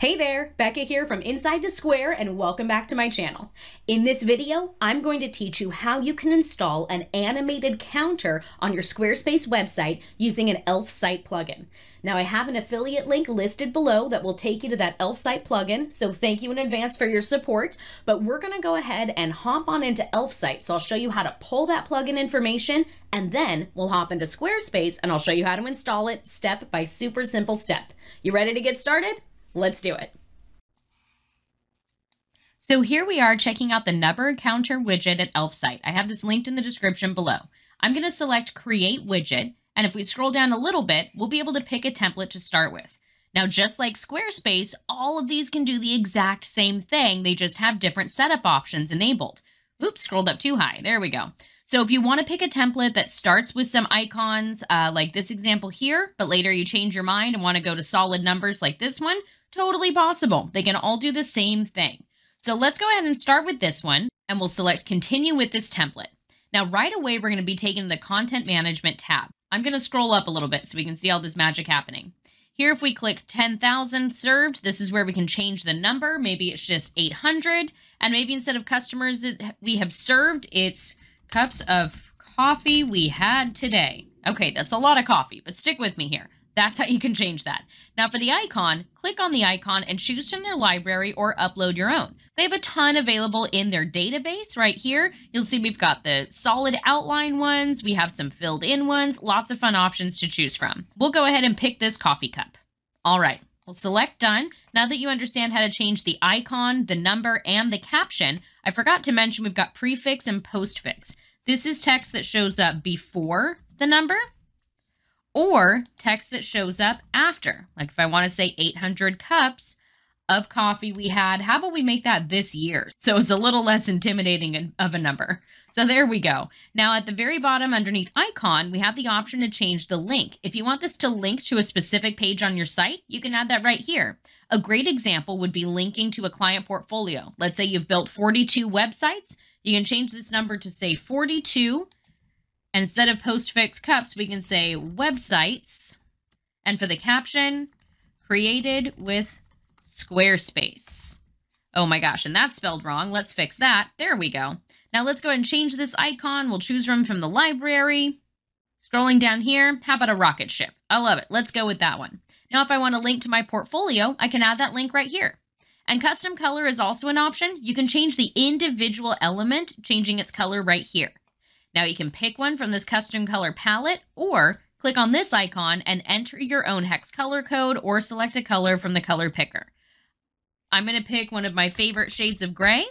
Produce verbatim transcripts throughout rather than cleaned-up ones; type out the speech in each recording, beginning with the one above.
Hey there, Becca here from Inside the Square and welcome back to my channel. In this video, I'm going to teach you how you can install an animated counter on your Squarespace website using an Elfsight plugin. Now I have an affiliate link listed below that will take you to that Elfsight plugin, so thank you in advance for your support, but we're gonna go ahead and hop on into Elfsight, so I'll show you how to pull that plugin information and then we'll hop into Squarespace and I'll show you how to install it step by super simple step. You ready to get started? Let's do it. So here we are checking out the number counter widget at Elfsight. I have this linked in the description below. I'm going to select Create Widget, and if we scroll down a little bit, we'll be able to pick a template to start with. Now, just like Squarespace, all of these can do the exact same thing. They just have different setup options enabled. Oops, scrolled up too high. There we go. So if you want to pick a template that starts with some icons uh, like this example here, but later you change your mind and want to go to solid numbers like this one, totally possible. They can all do the same thing. So let's go ahead and start with this one, and we'll select continue with this template. Now, right away, we're going to be taken to the content management tab. I'm going to scroll up a little bit so we can see all this magic happening. Here, if we click ten thousand served, this is where we can change the number. Maybe it's just eight hundred, and maybe instead of customers we have served, it's cups of coffee we had today. Okay, that's a lot of coffee, but stick with me here. That's how you can change that. Now for the icon, click on the icon and choose from their library or upload your own. They have a ton available in their database right here. You'll see we've got the solid outline ones. We have some filled in ones, lots of fun options to choose from. We'll go ahead and pick this coffee cup. All right, we'll select done. Now that you understand how to change the icon, the number, and the caption, I forgot to mention we've got prefix and postfix. This is text that shows up before the number, or text that shows up after. Like if I want to say eight hundred cups of coffee we had, how about we make that this year? So it's a little less intimidating of a number. So there we go. Now at the very bottom underneath icon, we have the option to change the link. If you want this to link to a specific page on your site, you can add that right here. A great example would be linking to a client portfolio. Let's say you've built forty-two websites. You can change this number to say forty-two. And instead of postfix cups, we can say websites. And for the caption, created with Squarespace. Oh my gosh, and that's spelled wrong. Let's fix that. There we go. Now let's go ahead and change this icon. We'll choose one from the library. Scrolling down here, how about a rocket ship? I love it. Let's go with that one. Now if I want to link to my portfolio, I can add that link right here. And custom color is also an option. You can change the individual element, changing its color right here. Now you can pick one from this custom color palette or click on this icon and enter your own hex color code or select a color from the color picker. I'm going to pick one of my favorite shades of gray.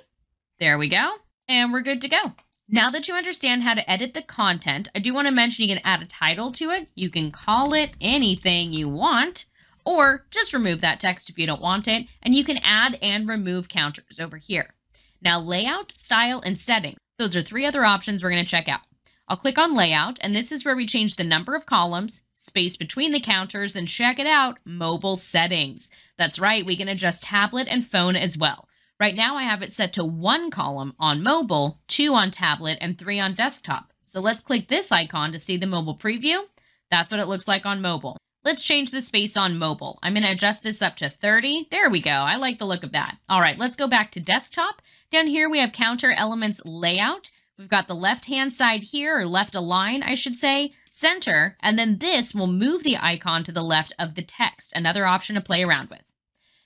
There we go. And we're good to go. Now that you understand how to edit the content, I do want to mention you can add a title to it. You can call it anything you want or just remove that text if you don't want it. And you can add and remove counters over here. Now layout, style, and settings. Those are three other options we're going to check out. I'll click on layout, and this is where we change the number of columns, space between the counters, and check it out, mobile settings. That's right, we can adjust tablet and phone as well. Right now I have it set to one column on mobile, two on tablet, and three on desktop. So let's click this icon to see the mobile preview. That's what it looks like on mobile. Let's change the space on mobile. I'm going to adjust this up to thirty. There we go. I like the look of that. All right, let's go back to desktop. Down here, we have counter elements layout. We've got the left-hand side here, or left align, I should say, center, and then this will move the icon to the left of the text, another option to play around with.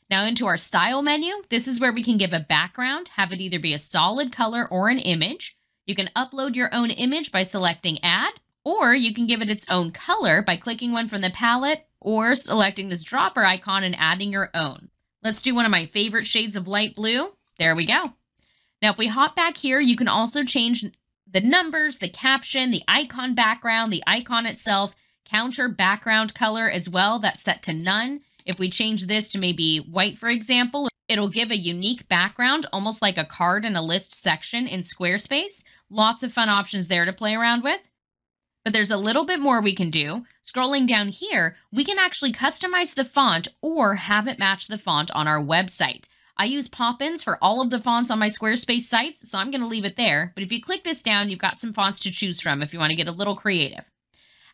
Now into our style menu, this is where we can give a background, have it either be a solid color or an image. You can upload your own image by selecting add, or you can give it its own color by clicking one from the palette or selecting this dropper icon and adding your own. Let's do one of my favorite shades of light blue. There we go. Now, if we hop back here, you can also change the numbers, the caption, the icon background, the icon itself, counter background color as well. That's set to none. If we change this to maybe white, for example, it'll give a unique background, almost like a card in a list section in Squarespace. Lots of fun options there to play around with. But there's a little bit more we can do. Scrolling down here, we can actually customize the font or have it match the font on our website. I use Poppins for all of the fonts on my Squarespace sites, so I'm going to leave it there. But if you click this down, you've got some fonts to choose from if you want to get a little creative.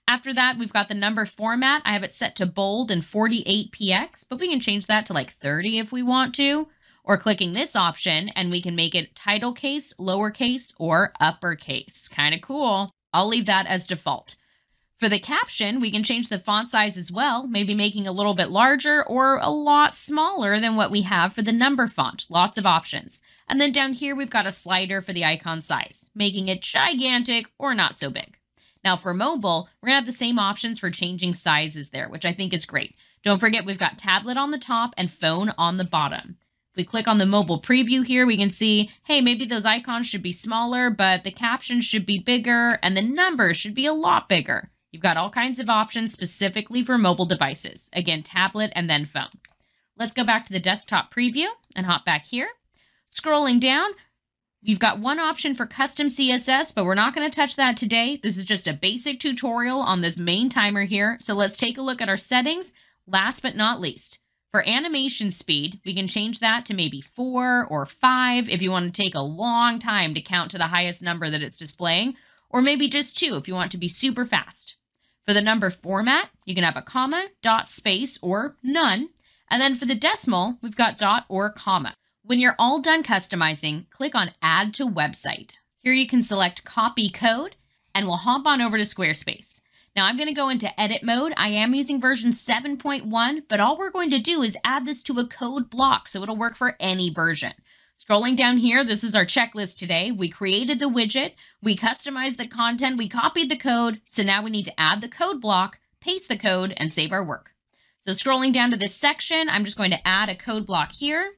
After that, we've got the number format. I have it set to bold and forty-eight P X, but we can change that to like thirty if we want to, or clicking this option and we can make it title case, lowercase, or uppercase. Kind of cool. I'll leave that as default. For the caption, we can change the font size as well, maybe making a little bit larger or a lot smaller than what we have for the number font. Lots of options. And then down here, we've got a slider for the icon size, making it gigantic or not so big. Now for mobile, we're gonna have the same options for changing sizes there, which I think is great. Don't forget, we've got tablet on the top and phone on the bottom. If we click on the mobile preview here, we can see, hey, maybe those icons should be smaller, but the captions should be bigger and the numbers should be a lot bigger. You've got all kinds of options specifically for mobile devices. Again, tablet and then phone. Let's go back to the desktop preview and hop back here. Scrolling down, we've got one option for custom C S S, but we're not going to touch that today. This is just a basic tutorial on this main timer here. So let's take a look at our settings. Last but not least, for animation speed, we can change that to maybe four or five if you want to take a long time to count to the highest number that it's displaying, or maybe just two if you want to be super fast. For the number format, you can have a comma, dot, space, or none. And then for the decimal, we've got dot or comma. When you're all done customizing, click on Add to Website. Here you can select Copy Code, and we'll hop on over to Squarespace. Now I'm going to go into edit mode. I am using version seven point one, but all we're going to do is add this to a code block, so it'll work for any version. Scrolling down here, this is our checklist today. We created the widget, we customized the content, we copied the code, so now we need to add the code block, paste the code, and save our work. So scrolling down to this section, I'm just going to add a code block here.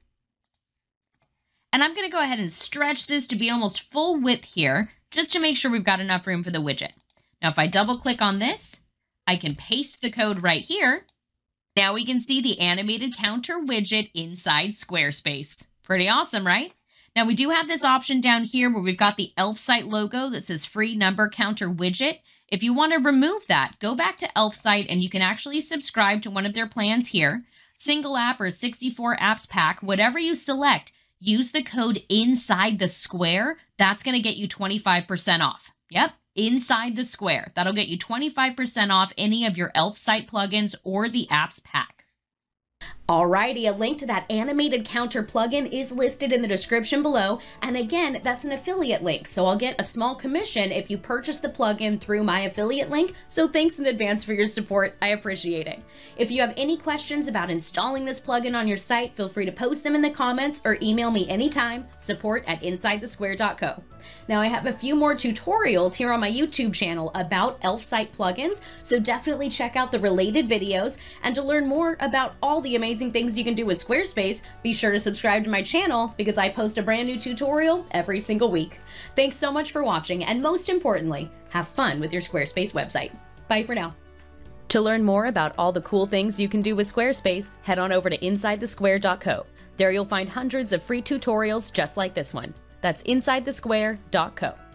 And I'm gonna go ahead and stretch this to be almost full width here, just to make sure we've got enough room for the widget. Now, if I double click on this, I can paste the code right here. Now we can see the animated counter widget inside Squarespace. Pretty awesome, right? Now we do have this option down here where we've got the Elfsight logo that says free number counter widget. If you want to remove that, go back to Elfsight and you can actually subscribe to one of their plans here. Single app or sixty-four apps pack, whatever you select, use the code Inside the Square. That's going to get you twenty-five percent off. Yep, Inside the Square. That'll get you twenty-five percent off any of your Elfsight plugins or the apps pack. Alrighty, a link to that animated counter plugin is listed in the description below. And again, that's an affiliate link, so I'll get a small commission if you purchase the plugin through my affiliate link. So thanks in advance for your support. I appreciate it. If you have any questions about installing this plugin on your site, feel free to post them in the comments or email me anytime, support at inside the square dot co. Now I have a few more tutorials here on my YouTube channel about Elfsight plugins, so definitely check out the related videos. And to learn more about all the amazing things you can do with Squarespace, be sure to subscribe to my channel because I post a brand new tutorial every single week. Thanks so much for watching, and most importantly, have fun with your Squarespace website. Bye for now. To learn more about all the cool things you can do with Squarespace, head on over to inside the square dot co. There you'll find hundreds of free tutorials just like this one. That's inside the square dot co.